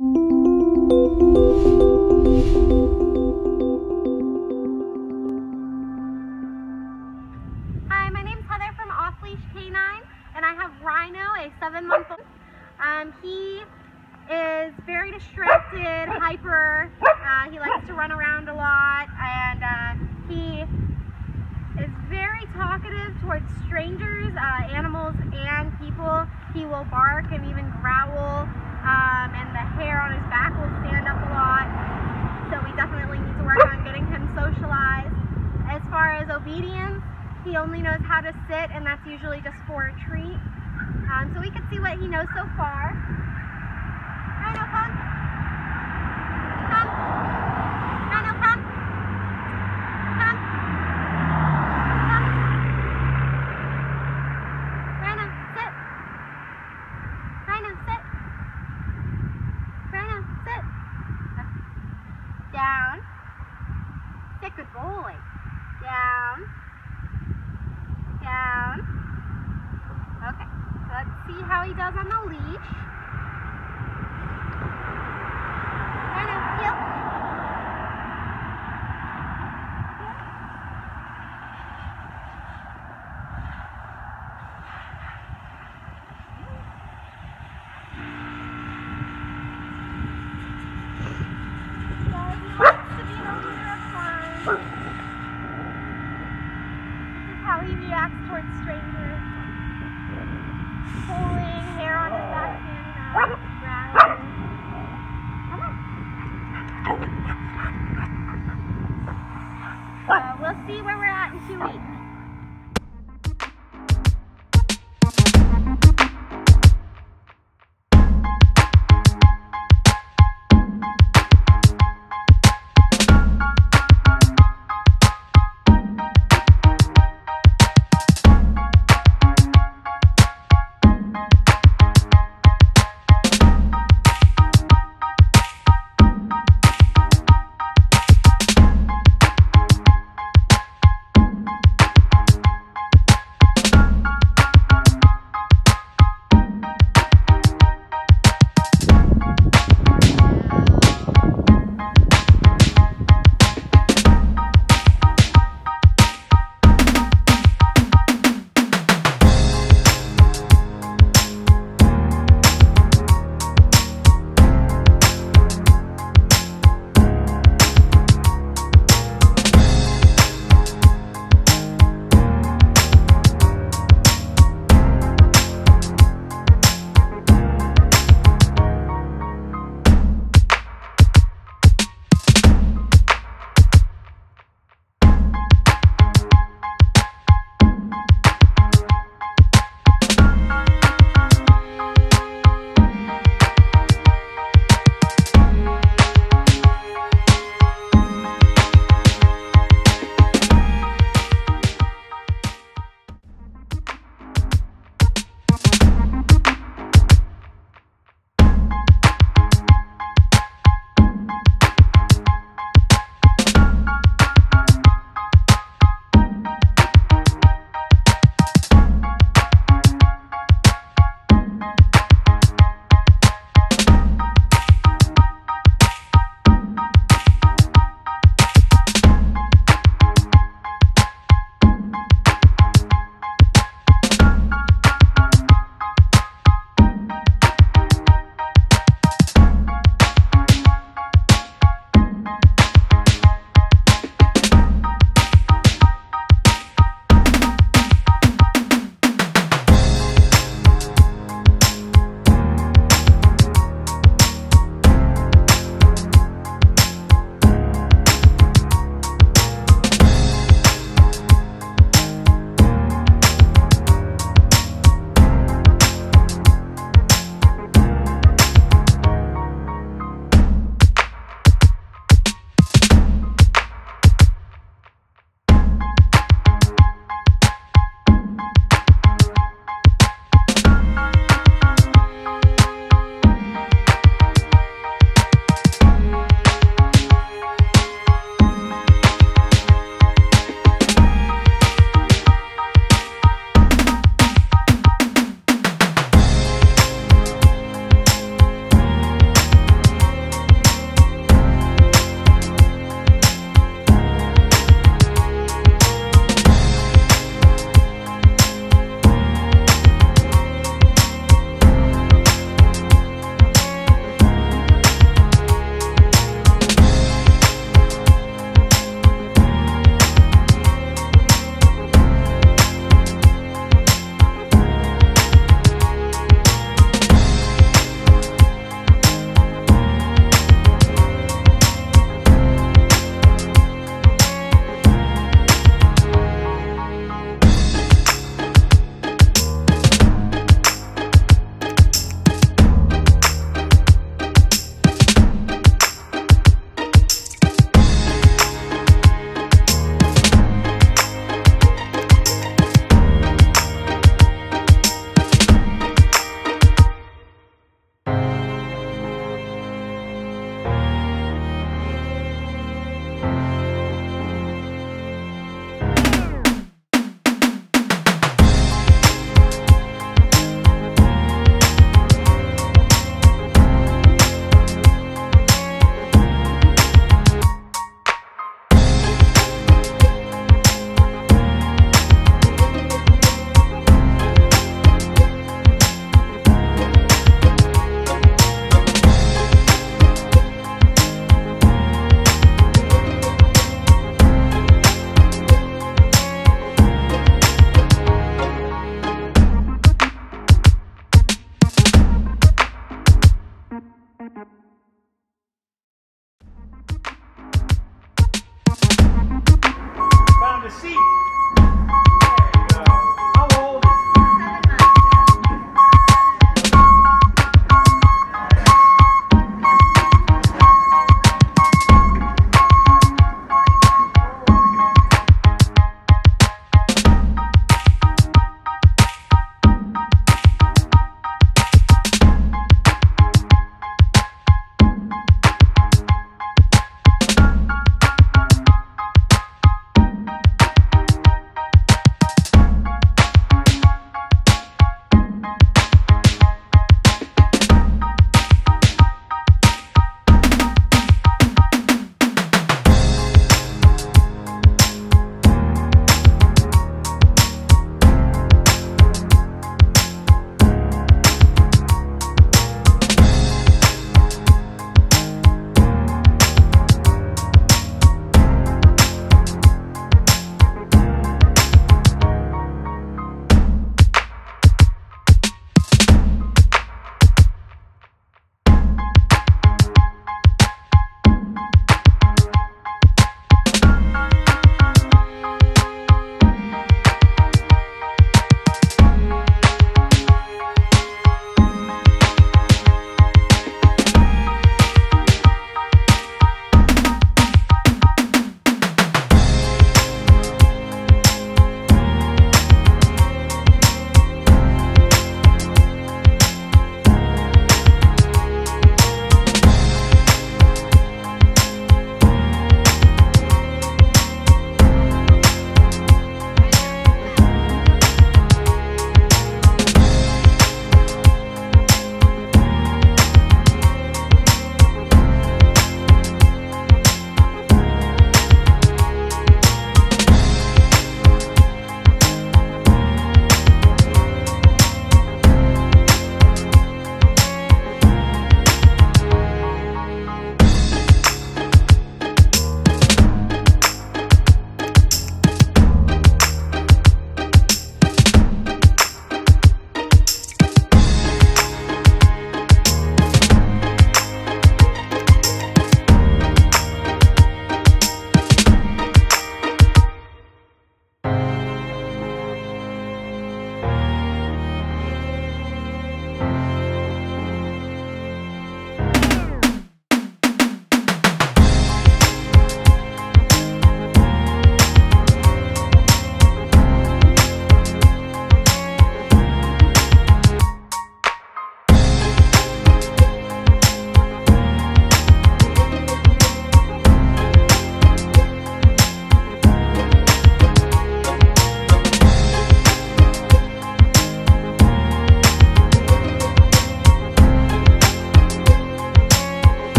Hi, my name's Heather from Off Leash K9, and I have Rhino, a 7-month-old. He is very distracted, hyper. He likes to run around a lot, and he is very talkative towards strangers, animals, and people. He will bark and even growl. And the hair on his back will stand up a lot, so we definitely need to work on getting him socialized. As far as obedience, he only knows how to sit, and that's usually just for a treat. So we can see what he knows so far. Rhino, come. Come. Rhino, come. Come. Come. Rhino, sit. Rhino, sit. Down. Sit, good boy. Down. Down. Okay. Let's see how he does on the leash. Rhino, heel. He reacts towards strangers. Pulling hair on his back and growling. Come on. We'll see where we're at in 2 weeks.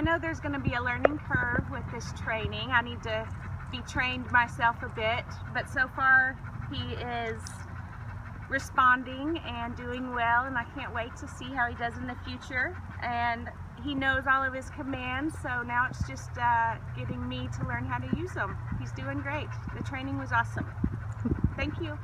I know there's going to be a learning curve with this training. I need to be trained myself a bit, but so far he is responding and doing well, and I can't wait to see how he does in the future. And he knows all of his commands, so now it's just getting me to learn how to use them. He's doing great. The training was awesome. Thank you.